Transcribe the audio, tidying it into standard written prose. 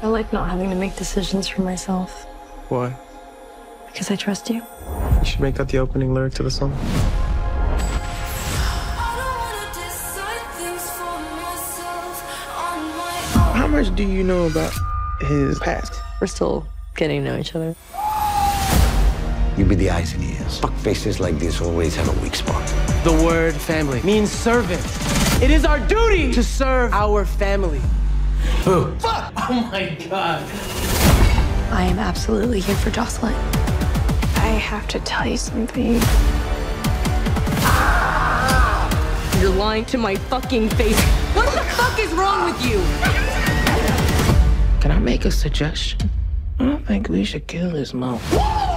I like not having to make decisions for myself. Why? Because I trust you. You should make that the opening lyric to the song. How much do you know about his past? We're still getting to know each other. You be the eyes and ears. Fuck faces like this always have a weak spot. The word family means servant. It is our duty to serve our family. Who? Fuck! Oh my God. I am absolutely here for Jocelyn. I have to tell you something. Ah! You're lying to my fucking face. What the fuck is wrong with you? Can I make a suggestion? I think we should kill this mom.